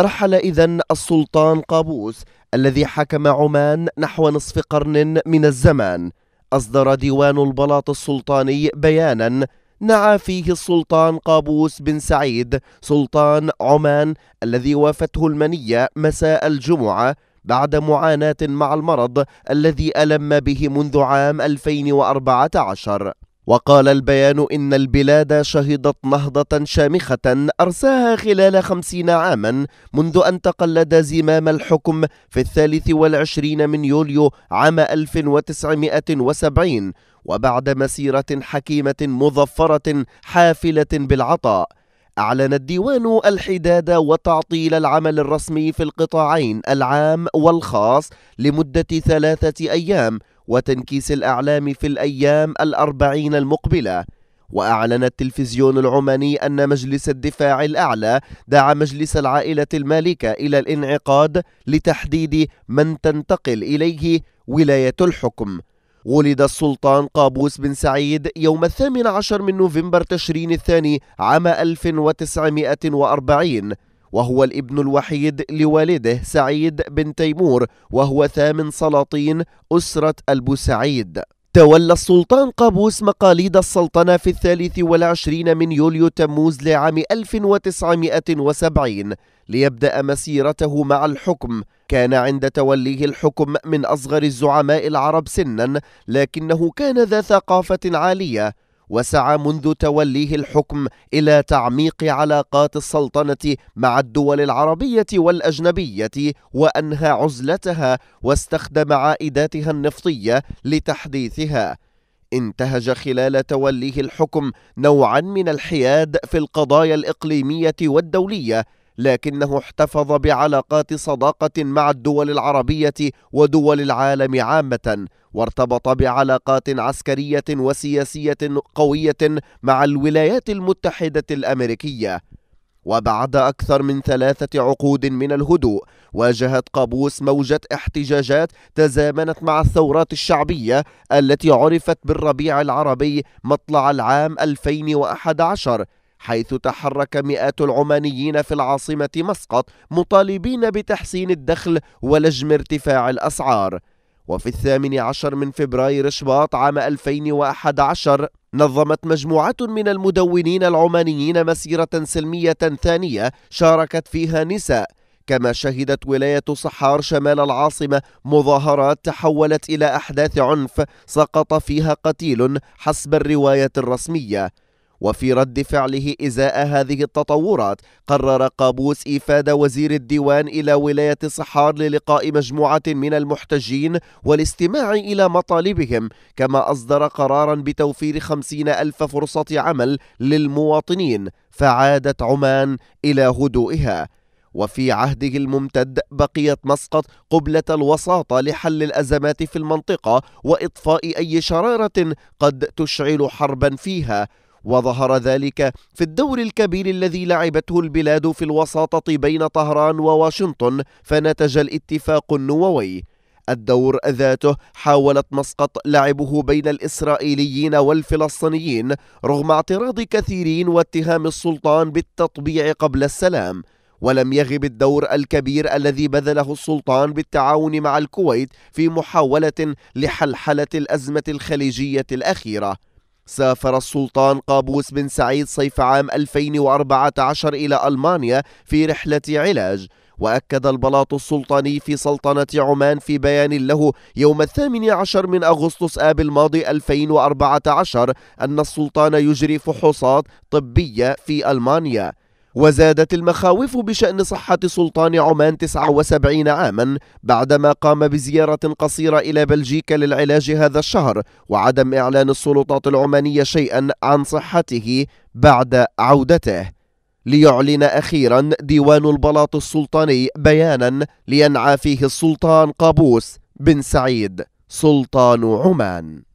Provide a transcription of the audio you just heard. رحل إذن السلطان قابوس الذي حكم عمان نحو نصف قرن من الزمان. أصدر ديوان البلاط السلطاني بيانا نعى فيه السلطان قابوس بن سعيد سلطان عمان الذي وافته المنية مساء الجمعة بعد معاناة مع المرض الذي ألم به منذ عام 2014. وقال البيان إن البلاد شهدت نهضة شامخة أرساها خلال 50 عاما منذ أن تقلد زمام الحكم في 23 يوليو 1970، وبعد مسيرة حكيمة مظفرة حافلة بالعطاء. أعلن الديوان الحداد وتعطيل العمل الرسمي في القطاعين العام والخاص لمدة 3 أيام، وتنكيس الأعلام في الأيام 40 المقبلة. وأعلن التلفزيون العماني أن مجلس الدفاع الأعلى دعا مجلس العائلة المالكة إلى الانعقاد لتحديد من تنتقل إليه ولاية الحكم. ولد السلطان قابوس بن سعيد يوم 18 نوفمبر تشرين الثاني عام 1940، وهو الابن الوحيد لوالده سعيد بن تيمور، وهو 8 سلاطين أسرة البوسعيد. تولى السلطان قابوس مقاليد السلطنة في 23 من يوليو تموز لعام 1970 ليبدأ مسيرته مع الحكم. كان عند توليه الحكم من أصغر الزعماء العرب سنا، لكنه كان ذا ثقافة عالية، وسعى منذ توليه الحكم إلى تعميق علاقات السلطنة مع الدول العربية والأجنبية، وأنهى عزلتها واستخدم عائداتها النفطية لتحديثها. انتهج خلال توليه الحكم نوعا من الحياد في القضايا الإقليمية والدولية، لكنه احتفظ بعلاقات صداقة مع الدول العربية ودول العالم عامة، وارتبط بعلاقات عسكرية وسياسية قوية مع الولايات المتحدة الأمريكية. وبعد أكثر من 3 عقود من الهدوء، واجهت قابوس موجة احتجاجات تزامنت مع الثورات الشعبية التي عرفت بالربيع العربي مطلع العام 2011، حيث تحرك مئات العمانيين في العاصمة مسقط مطالبين بتحسين الدخل ولجم ارتفاع الأسعار. وفي 18 من فبراير شباط عام 2011 نظمت مجموعة من المدونين العمانيين مسيرة سلمية ثانية شاركت فيها نساء، كما شهدت ولاية صحار شمال العاصمة مظاهرات تحولت إلى أحداث عنف سقط فيها قتيل حسب الرواية الرسمية. وفي رد فعله إزاء هذه التطورات، قرر قابوس إيفاد وزير الديوان إلى ولاية صحار للقاء مجموعة من المحتجين والاستماع إلى مطالبهم، كما أصدر قرارا بتوفير 50,000 فرصة عمل للمواطنين، فعادت عمان إلى هدوئها. وفي عهده الممتد بقيت مسقط قبلة الوساطة لحل الأزمات في المنطقة وإطفاء أي شرارة قد تشعل حربا فيها، وظهر ذلك في الدور الكبير الذي لعبته البلاد في الوساطة بين طهران وواشنطن، فنتج الاتفاق النووي. الدور ذاته حاولت مسقط لعبه بين الإسرائيليين والفلسطينيين رغم اعتراض كثيرين واتهام السلطان بالتطبيع قبل السلام. ولم يغب الدور الكبير الذي بذله السلطان بالتعاون مع الكويت في محاولة لحلحلة الأزمة الخليجية الأخيرة. سافر السلطان قابوس بن سعيد صيف عام 2014 إلى ألمانيا في رحلة علاج. وأكد البلاط السلطاني في سلطنة عمان في بيان له يوم 18 من أغسطس آب الماضي 2014 أن السلطان يجري فحوصات طبية في ألمانيا. وزادت المخاوف بشأن صحة سلطان عمان 79 عاما بعدما قام بزيارة قصيرة إلى بلجيكا للعلاج هذا الشهر، وعدم إعلان السلطات العمانية شيئا عن صحته بعد عودته. ليعلن أخيرا ديوان البلاط السلطاني بيانا لينعى فيه السلطان قابوس بن سعيد سلطان عمان.